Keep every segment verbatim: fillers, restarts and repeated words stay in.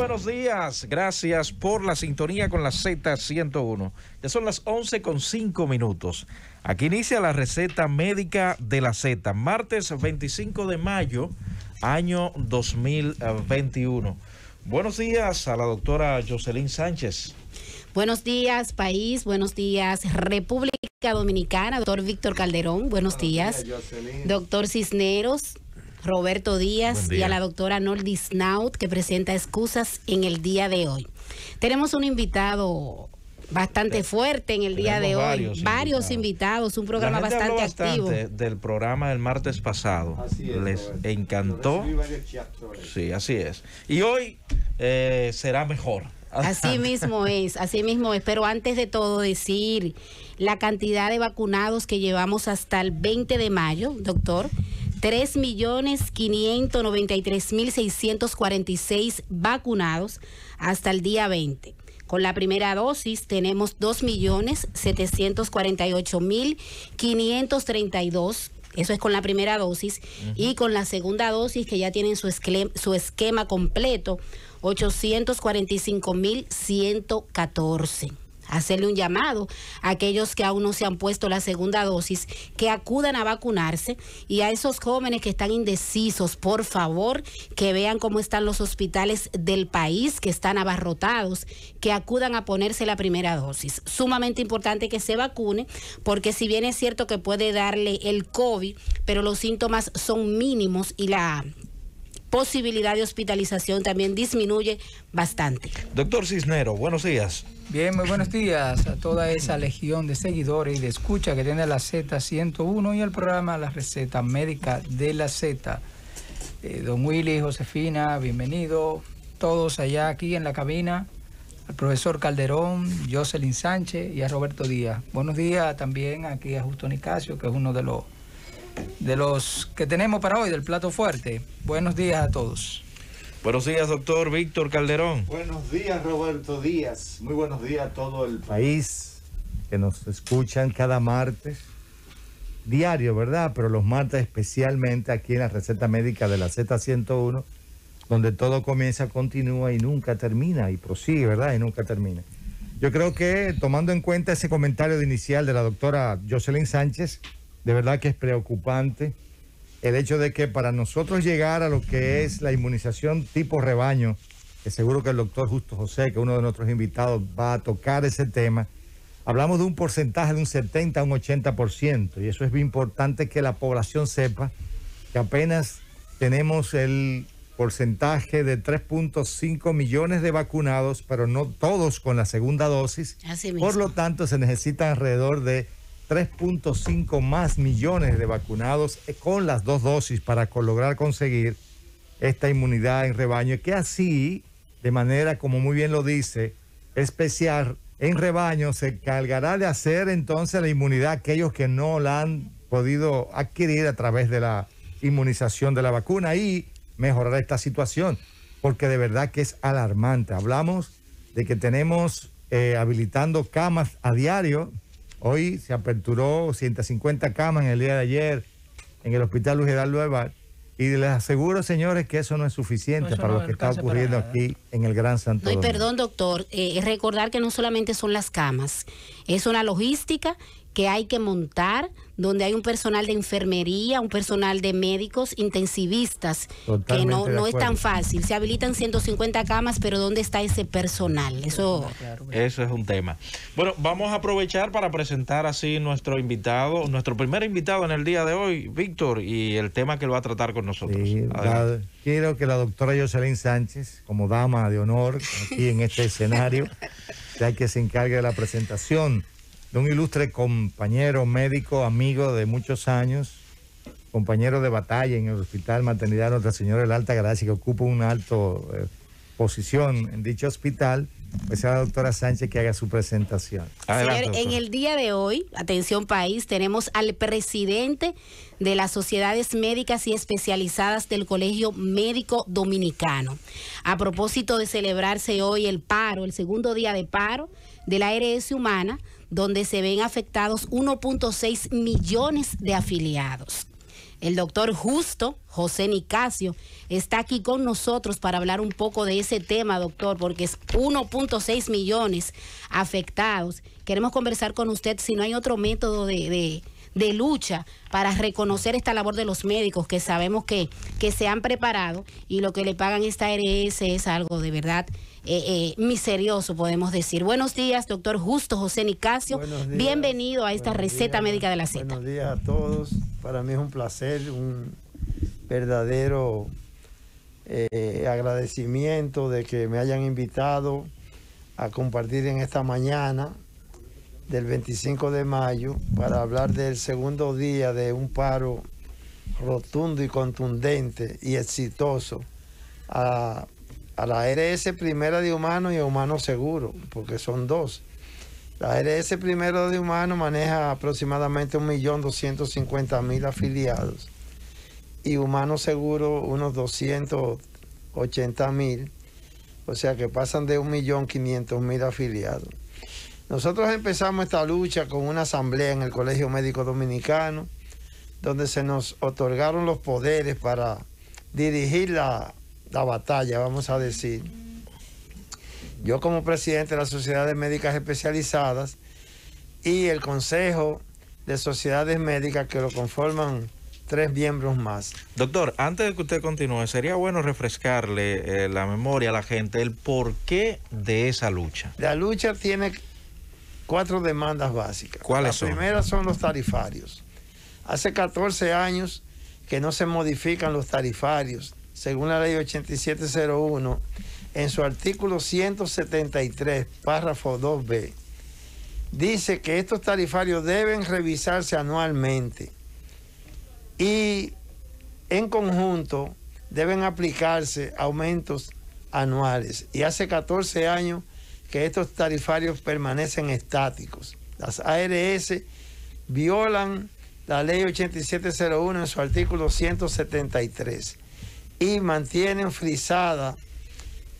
buenos días. Gracias por la sintonía con la Z ciento uno. Ya son las once con cinco minutos. Aquí inicia la receta médica de la Z. Martes veinticinco de mayo, año dos mil veintiuno. Buenos días a la doctora Jocelyn Sánchez. Buenos días, país. Buenos días, República Dominicana. Doctor Víctor Calderón, buenos, buenos días. días Doctor Cisneros, Roberto Díaz día. y a la doctora Noldi Snaut, que presenta excusas en el día de hoy. Tenemos un invitado bastante fuerte en el día de hoy. Varios, varios invitados. invitados, un programa bastante, bastante activo. Del programa del martes pasado. Así es, Les Roberto. encantó. Sí, así es. Y hoy eh, será mejor. Así mismo es, así mismo es. Pero antes de todo decir la cantidad de vacunados que llevamos hasta el veinte de mayo, doctor. tres millones quinientos noventa y tres mil seiscientos cuarenta y seis vacunados hasta el día veinte. Con la primera dosis tenemos dos millones setecientos cuarenta y ocho mil quinientos treinta y dos. Eso es con la primera dosis. Uh-huh. Y con la segunda dosis, que ya tienen su esquema, su esquema completo, ochocientos cuarenta y cinco mil ciento catorce. Hacerle un llamado a aquellos que aún no se han puesto la segunda dosis, que acudan a vacunarse, y a esos jóvenes que están indecisos, por favor, que vean cómo están los hospitales del país, que están abarrotados, que acudan a ponerse la primera dosis. Sumamente importante que se vacune, porque si bien es cierto que puede darle el COVID, pero los síntomas son mínimos y la posibilidad de hospitalización también disminuye bastante. Doctor Cisnero, buenos días. Bien, muy buenos días a toda esa legión de seguidores y de escucha que tiene la Z ciento uno y el programa La Receta Médica de la Z. Eh, don Willy, Josefina, bienvenido. Todos allá aquí en la cabina, al profesor Calderón, Jocelyn Sánchez y a Roberto Díaz. Buenos días también aquí a Justo Nicasio, que es uno de los, de los que tenemos para hoy, del plato fuerte. Buenos días a todos. Buenos días, doctor Víctor Calderón. Buenos días, Roberto Díaz. Muy buenos días a todo el país que nos escuchan cada martes, diario, ¿verdad? Pero los martes especialmente aquí en la Receta Médica de la Z ciento uno, donde todo comienza, continúa y nunca termina, y prosigue, ¿verdad? Y nunca termina. Yo creo que, tomando en cuenta ese comentario de inicial de la doctora Jocelyn Sánchez, de verdad que es preocupante el hecho de que para nosotros llegar a lo que es la inmunización tipo rebaño, que seguro que el doctor Justo José, que uno de nuestros invitados, va a tocar ese tema, hablamos de un porcentaje de un setenta a un ochenta por ciento, y eso es bien importante que la población sepa que apenas tenemos el porcentaje de tres punto cinco millones de vacunados, pero no todos con la segunda dosis. Así mismo. Por lo tanto, se necesita alrededor de tres punto cinco más millones de vacunados con las dos dosis para lograr conseguir esta inmunidad en rebaño, que así, de manera, como muy bien lo dice, especial en rebaño, se encargará de hacer entonces la inmunidad a aquellos que no la han podido adquirir a través de la inmunización de la vacuna, y mejorar esta situación, porque de verdad que es alarmante. Hablamos de que tenemos eh, habilitando camas a diario. Hoy se aperturó ciento cincuenta camas en el día de ayer en el Hospital Luis Eduardo Bal, y les aseguro, señores, que eso no es suficiente no, para no lo que está ocurriendo para... aquí en el Gran Santo Domingo. No, y perdón, doctor, eh, recordar que no solamente son las camas, es una logística que hay que montar, donde hay un personal de enfermería, un personal de médicos intensivistas, Totalmente que no, no es tan fácil. Se habilitan ciento cincuenta camas, pero ¿dónde está ese personal? Eso, Eso es un tema. Bueno, vamos a aprovechar para presentar así nuestro invitado, nuestro primer invitado en el día de hoy, Víctor, y el tema que lo va a tratar con nosotros. Sí, la, quiero que la doctora Jocelyn Sánchez, como dama de honor aquí en este escenario, sea que se encargue de la presentación de un ilustre compañero médico, amigo de muchos años, compañero de batalla en el Hospital Maternidad Nuestra Señora del Alta Gracia, que ocupa una alta eh, posición en dicho hospital. Pues a la doctora Sánchez que haga su presentación. Adelante, en el día de hoy, atención país, tenemos al presidente de las Sociedades Médicas y Especializadas del Colegio Médico Dominicano. A propósito de celebrarse hoy el paro, el segundo día de paro de la A R S Humana, donde se ven afectados uno punto seis millones de afiliados. El doctor Justo José Nicasio está aquí con nosotros para hablar un poco de ese tema, doctor, porque es uno punto seis millones afectados. Queremos conversar con usted si no hay otro método de, de, de lucha para reconocer esta labor de los médicos que sabemos que, que se han preparado, y lo que le pagan esta A R S es algo de verdad Eh, eh, misterioso, podemos decir. Buenos días, doctor Justo José Nicasio. Bienvenido a esta receta días, médica de la Z. Buenos días a todos. Para mí es un placer, un verdadero eh, agradecimiento de que me hayan invitado a compartir en esta mañana del veinticinco de mayo para hablar del segundo día de un paro rotundo y contundente y exitoso a a la A R S Primera de Humano y a Humano Seguro, porque son dos. La A R S Primera de Humano maneja aproximadamente un millón doscientos cincuenta mil afiliados y Humano Seguro unos doscientos ochenta mil, o sea que pasan de un millón quinientos mil afiliados. Nosotros empezamos esta lucha con una asamblea en el Colegio Médico Dominicano, donde se nos otorgaron los poderes para dirigir la la batalla, vamos a decir. Yo como presidente de la Sociedad de Médicas Especializadas y el Consejo de Sociedades Médicas, que lo conforman tres miembros más. Doctor, antes de que usted continúe, sería bueno refrescarle eh, la memoria a la gente, el porqué de esa lucha. La lucha tiene cuatro demandas básicas. ¿Cuáles son? La primera son los tarifarios. Hace catorce años que no se modifican los tarifarios, según la ley ochenta y siete cero uno, en su artículo ciento setenta y tres, párrafo dos B, dice que estos tarifarios deben revisarse anualmente y en conjunto deben aplicarse aumentos anuales. Y hace catorce años que estos tarifarios permanecen estáticos. Las A R S violan la ley ochenta y siete cero uno en su artículo ciento setenta y tres. Y mantienen frisada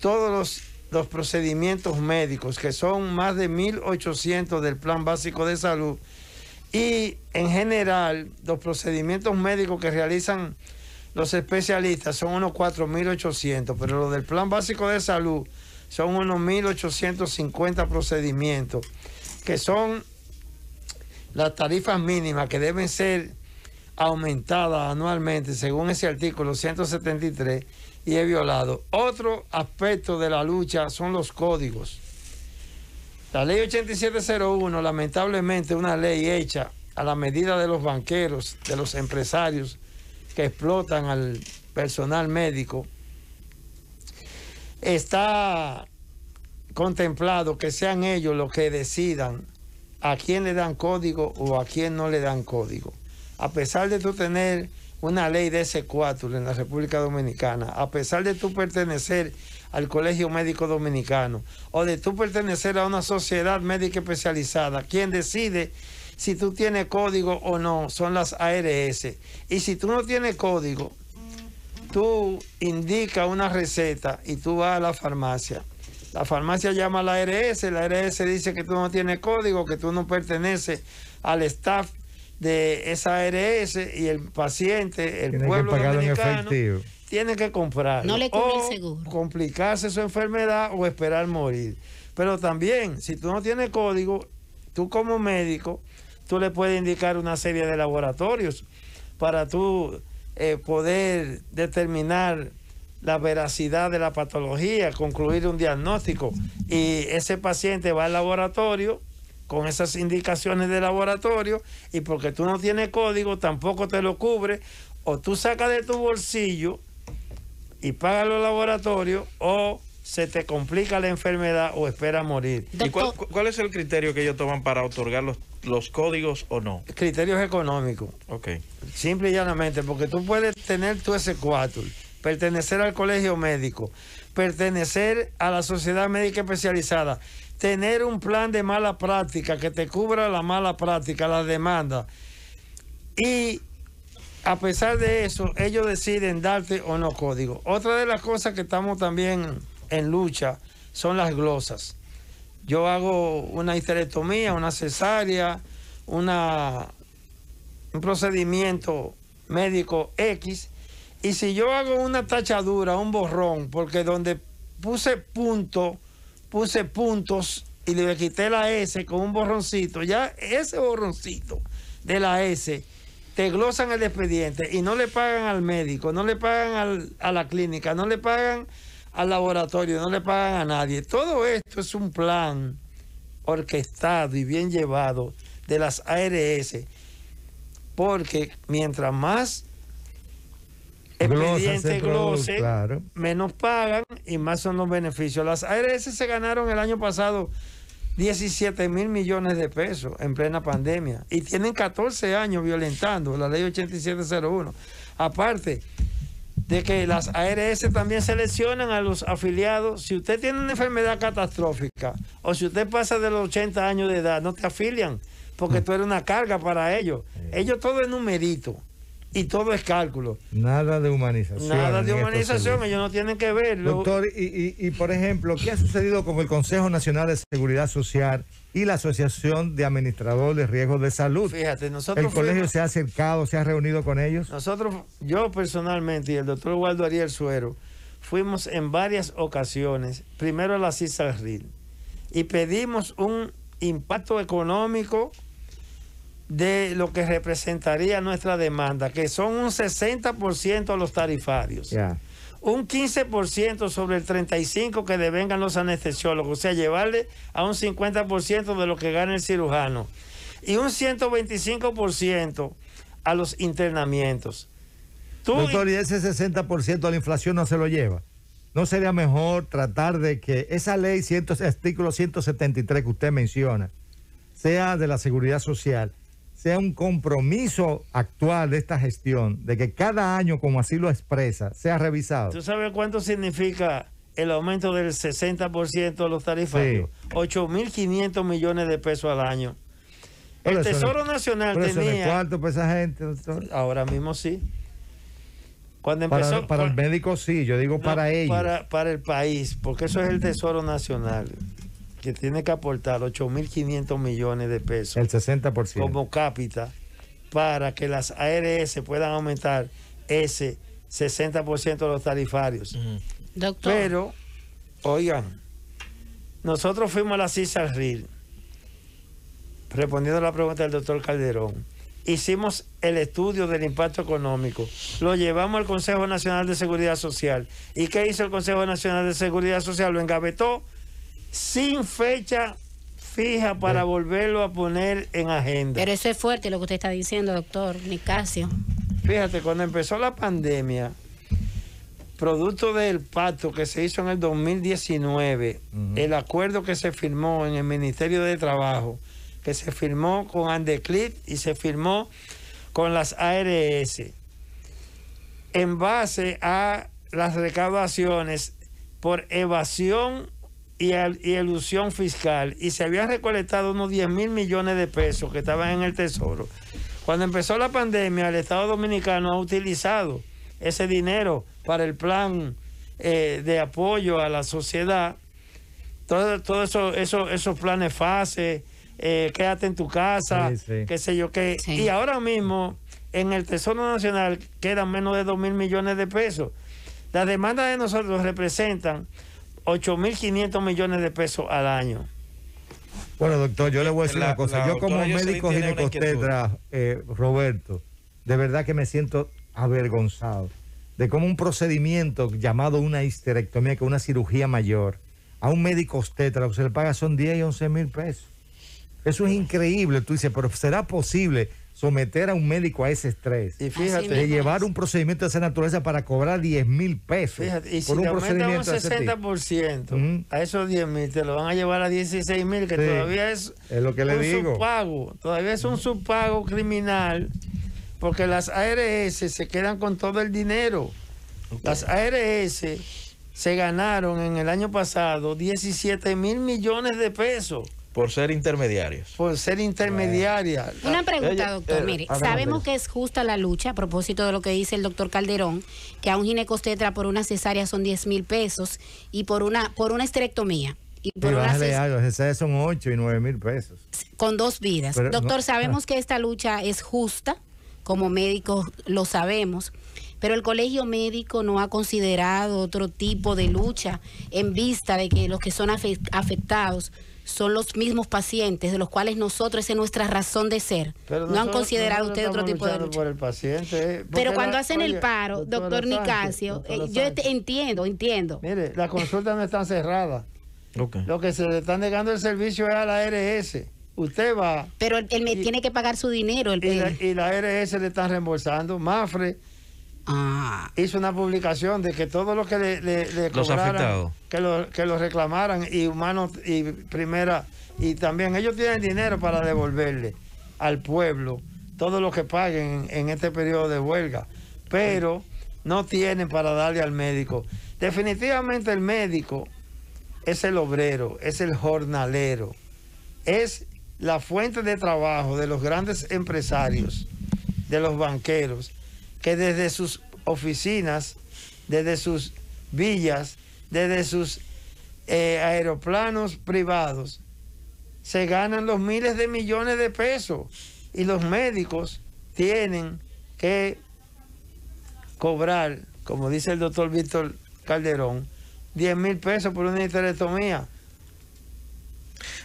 todos los, los procedimientos médicos, que son más de mil ochocientos del Plan Básico de Salud, y en general los procedimientos médicos que realizan los especialistas son unos cuatro mil ochocientos, pero los del Plan Básico de Salud son unos mil ochocientos cincuenta procedimientos, que son las tarifas mínimas que deben ser aumentada anualmente según ese artículo ciento setenta y tres, y he violado. Otro aspecto de la lucha son los códigos. La ley ochenta y siete cero uno, lamentablemente una ley hecha a la medida de los banqueros, de los empresarios que explotan al personal médico, está contemplado que sean ellos los que decidan a quién le dan código o a quién no le dan código. A pesar de tú tener una ley de ese cuatro en la República Dominicana, a pesar de tú pertenecer al Colegio Médico Dominicano o de tú pertenecer a una sociedad médica especializada, quien decide si tú tienes código o no son las A R S. Y si tú no tienes código, tú indicas una receta y tú vas a la farmacia. La farmacia llama a la A R S, la A R S dice que tú no tienes código, que tú no perteneces al staff de esa A R S, y el paciente, el tiene pueblo dominicano, tiene que comprar. No le cubre el seguro. Complicarse su enfermedad o esperar morir. Pero también, si tú no tienes código, tú como médico, tú le puedes indicar una serie de laboratorios para tú eh, poder determinar la veracidad de la patología, concluir un diagnóstico. Y ese paciente va al laboratorio con esas indicaciones de laboratorio, y porque tú no tienes código tampoco te lo cubre, o tú sacas de tu bolsillo y pagas los laboratorios, o se te complica la enfermedad o espera morir. Doctor, ¿y cuál, cuál es el criterio que ellos toman para otorgar los, los códigos o no? Criterios económicos. Ok. Simple y llanamente, porque tú puedes tener tu S cuatro, pertenecer al Colegio Médico, pertenecer a la Sociedad Médica Especializada, tener un plan de mala práctica que te cubra la mala práctica, la demanda. Y a pesar de eso, ellos deciden darte o no código. Otra de las cosas que estamos también en lucha son las glosas. Yo hago una histerectomía, una cesárea, una, un procedimiento médico X, y si yo hago una tachadura, un borrón, porque donde puse punto, puse puntos y le quité la S con un borroncito, ya ese borroncito de la S, te glosan el expediente y no le pagan al médico, no le pagan al, a la clínica, no le pagan al laboratorio, no le pagan a nadie. Todo esto es un plan orquestado y bien llevado de las A R S, porque mientras más expedientes glose, claro, menos pagan y más son los beneficios. Las A R S se ganaron el año pasado diecisiete mil millones de pesos en plena pandemia y tienen catorce años violentando la ley ochenta y siete cero uno. Aparte de que las A R S también seleccionan a los afiliados. Si usted tiene una enfermedad catastrófica o si usted pasa de los ochenta años de edad, no te afilian porque tú eres una carga para ellos. Ellos todo es numerito y todo es cálculo. Nada de humanización. Nada de humanización, ellos no tienen que verlo. Doctor, y, y, y por ejemplo, ¿qué ha sucedido con el Consejo Nacional de Seguridad Social y la Asociación de Administradores de Riesgos de Salud? Fíjate, nosotros... El colegio fuimos, se ha acercado, se ha reunido con ellos. Nosotros, yo personalmente y el doctor Waldo Ariel Suero, fuimos en varias ocasiones, primero a la CISARRI, y pedimos un impacto económico de lo que representaría nuestra demanda, que son un sesenta por ciento a los tarifarios. Yeah. Un quince por ciento sobre el treinta y cinco por ciento que devengan los anestesiólogos, o sea, llevarle a un cincuenta por ciento de lo que gana el cirujano. Y un ciento veinticinco por ciento a los internamientos. Tú Doctor, y ese sesenta por ciento a la inflación no se lo lleva. ¿No sería mejor tratar de que esa ley, artículo ciento setenta y tres que usted menciona, sea de la seguridad social, sea un compromiso actual de esta gestión, de que cada año, como así lo expresa, sea revisado? ¿Tú sabes cuánto significa el aumento del sesenta por ciento de los tarifarios? Sí. ocho mil quinientos millones de pesos al año. El Tesoro Nacional tenía... ¿Cuánto para esa gente, doctor? Ahora mismo sí. Cuando empezó, para, para el médico sí, yo digo no, para ellos. Para, para el país, porque eso es el Tesoro Nacional, que tiene que aportar ocho mil quinientos millones de pesos. El sesenta por ciento. Como cápita, para que las A R S puedan aumentar ese sesenta por ciento de los tarifarios. Uh-huh. Doctor. Pero, oigan, nosotros fuimos a la CISARRI, respondiendo a la pregunta del doctor Calderón. Hicimos el estudio del impacto económico, lo llevamos al Consejo Nacional de Seguridad Social. ¿Y qué hizo el Consejo Nacional de Seguridad Social? Lo engavetó sin fecha fija para volverlo a poner en agenda. Pero eso es fuerte lo que usted está diciendo, doctor Nicasio. Fíjate, cuando empezó la pandemia, producto del pacto que se hizo en el dos mil diecinueve, uh-huh, el acuerdo que se firmó en el Ministerio de Trabajo, que se firmó con Andeclip y se firmó con las A R S, en base a las recaudaciones por evasión y elusión fiscal, y se habían recolectado unos diez mil millones de pesos que estaban en el Tesoro. Cuando empezó la pandemia, el Estado Dominicano ha utilizado ese dinero para el plan eh, de apoyo a la sociedad, todos todo eso, eso, esos planes fase, eh, quédate en tu casa, sí, sí, qué sé yo qué, sí. Y ahora mismo en el Tesoro Nacional quedan menos de dos mil millones de pesos. Las demandas de nosotros representan ocho mil quinientos millones de pesos al año. Bueno, doctor, yo le voy a decir la, una cosa. La, yo como médico ginecobstetra, eh, Roberto, de verdad que me siento avergonzado de cómo un procedimiento llamado una histerectomía, que es una cirugía mayor, a un médico obstetra se le paga son diez y once mil pesos. Eso es increíble. Tú dices, pero ¿será posible someter a un médico a ese estrés? Y fíjate, de llevar un procedimiento de esa naturaleza para cobrar diez mil pesos. Fíjate, y si por un te procedimiento un sesenta por ciento de a esos diez mil, te lo van a llevar a dieciséis mil, que sí, todavía es, es lo que le un digo. subpago. Todavía es un subpago criminal, porque las A R S se quedan con todo el dinero. Okay. Las A R S se ganaron en el año pasado diecisiete mil millones de pesos. Por ser intermediarios. Por ser intermediarias. Una pregunta, doctor. Mire, sabemos que es justa la lucha, a propósito de lo que dice el doctor Calderón, que a un ginecostetra por una cesárea son diez mil pesos y por una por una esterectomía. Y por una cesárea son ocho y nueve mil pesos. Con dos vidas. Pero, doctor, no, sabemos no. que esta lucha es justa, como médicos lo sabemos, pero el Colegio Médico no ha considerado otro tipo de lucha en vista de que los que son afectados son los mismos pacientes, de los cuales nosotros, esa es nuestra razón de ser. Pero no han considerado ustedes otro tipo de lucha. Por el paciente, eh, pero cuando la, hacen oye, el paro, doctor Nicasio, eh, yo entiendo, entiendo. Mire, las consultas no están cerradas. Okay. Lo que se le está negando el servicio es a la A R S. Usted va... Pero él me tiene que pagar su dinero. El y, la, y la A R S le están reembolsando. Mafre ah. hizo una publicación de que todos los que le, le, le cobraran, que los que los reclamaran, y Humanos y Primera, y también ellos tienen dinero para devolverle al pueblo todo lo que paguen en este periodo de huelga, pero no tienen para darle al médico. Definitivamente el médico es el obrero, es el jornalero, es la fuente de trabajo de los grandes empresarios, de los banqueros, que desde sus oficinas, desde sus villas, desde sus eh, aeroplanos privados, se ganan los miles de millones de pesos, y los médicos tienen que cobrar, como dice el doctor Víctor Calderón, diez mil pesos por una histerectomía.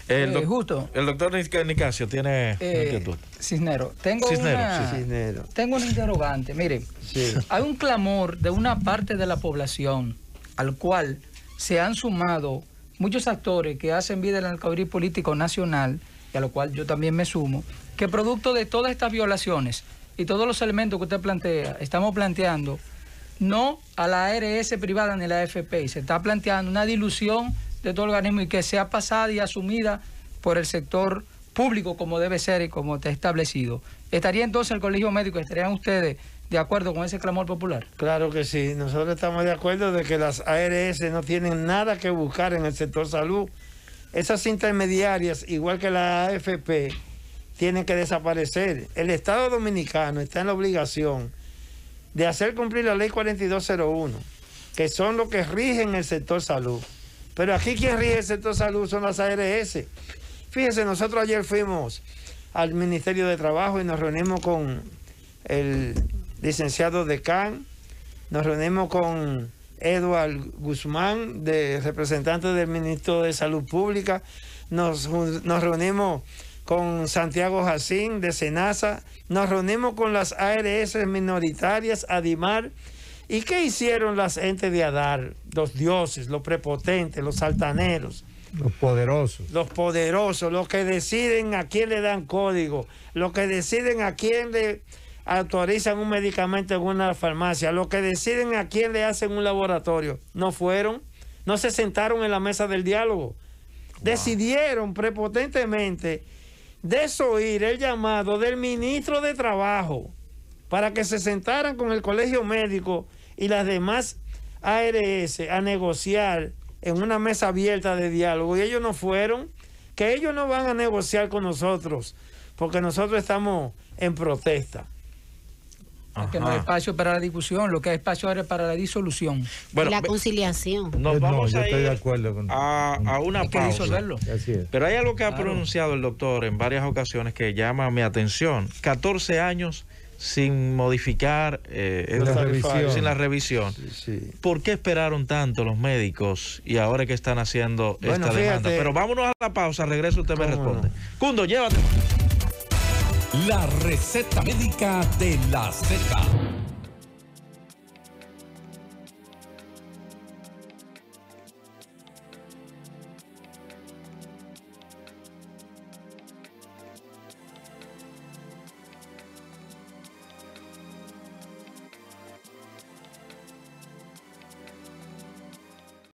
El, doc eh, justo. el doctor Nicasio tiene eh, Cisnero. Tengo, Cisnero, una, sí. Cisnero. tengo un interrogante. Mire, sí. hay un clamor de una parte de la población al cual se han sumado muchos actores que hacen vida del alcaurí político nacional, y a lo cual yo también me sumo, que producto de todas estas violaciones y todos los elementos que usted plantea, estamos planteando no a la A R S privada ni a la A F P, y se está planteando una dilución de todo el organismo y que sea pasada y asumida por el sector público como debe ser y como está establecido. ¿Estaría entonces el Colegio Médico, estarían ustedes de acuerdo con ese clamor popular? Claro que sí, nosotros estamos de acuerdo de que las A R S no tienen nada que buscar en el sector salud. Esas intermediarias, igual que la A F P, tienen que desaparecer. El Estado Dominicano está en la obligación de hacer cumplir la Ley cuarenta y dos cero uno, que son los que rigen el sector salud. Pero aquí quien rige el sector salud son las A R S. Fíjense, nosotros ayer fuimos al Ministerio de Trabajo y nos reunimos con el licenciado Decán, nos reunimos con Eduardo Guzmán, de, representante del Ministro de Salud Pública, nos, nos reunimos con Santiago Jacín, de Senasa, nos reunimos con las A R S minoritarias, Adimar. ¿Y qué hicieron las entes de Adar? Los dioses, los prepotentes, los altaneros. Los poderosos. Los poderosos, los que deciden a quién le dan código, los que deciden a quién le autorizan un medicamento en una farmacia, los que deciden a quién le hacen un laboratorio. No fueron, no se sentaron en la mesa del diálogo. Wow. Decidieron prepotentemente desoír el llamado del ministro de Trabajo para que se sentaran con el Colegio Médico y las demás A R S a negociar en una mesa abierta de diálogo, y ellos no fueron, que ellos no van a negociar con nosotros, porque nosotros estamos en protesta. Porque no hay espacio para la discusión, lo que hay espacio ahora es para la disolución. Bueno, la conciliación. Nos vamos no, yo a ir estoy de acuerdo con, a, con, a una pausa. Pero hay algo que claro. ha pronunciado el doctor en varias ocasiones que llama mi atención. catorce años sin modificar, eh, la revisión. sin la revisión. Sí, sí. ¿Por qué esperaron tanto los médicos y ahora que están haciendo bueno, esta demanda? Fíjate. Pero vámonos a la pausa, regreso, usted me responde. No. Cundo, llévate. La receta médica de la Z.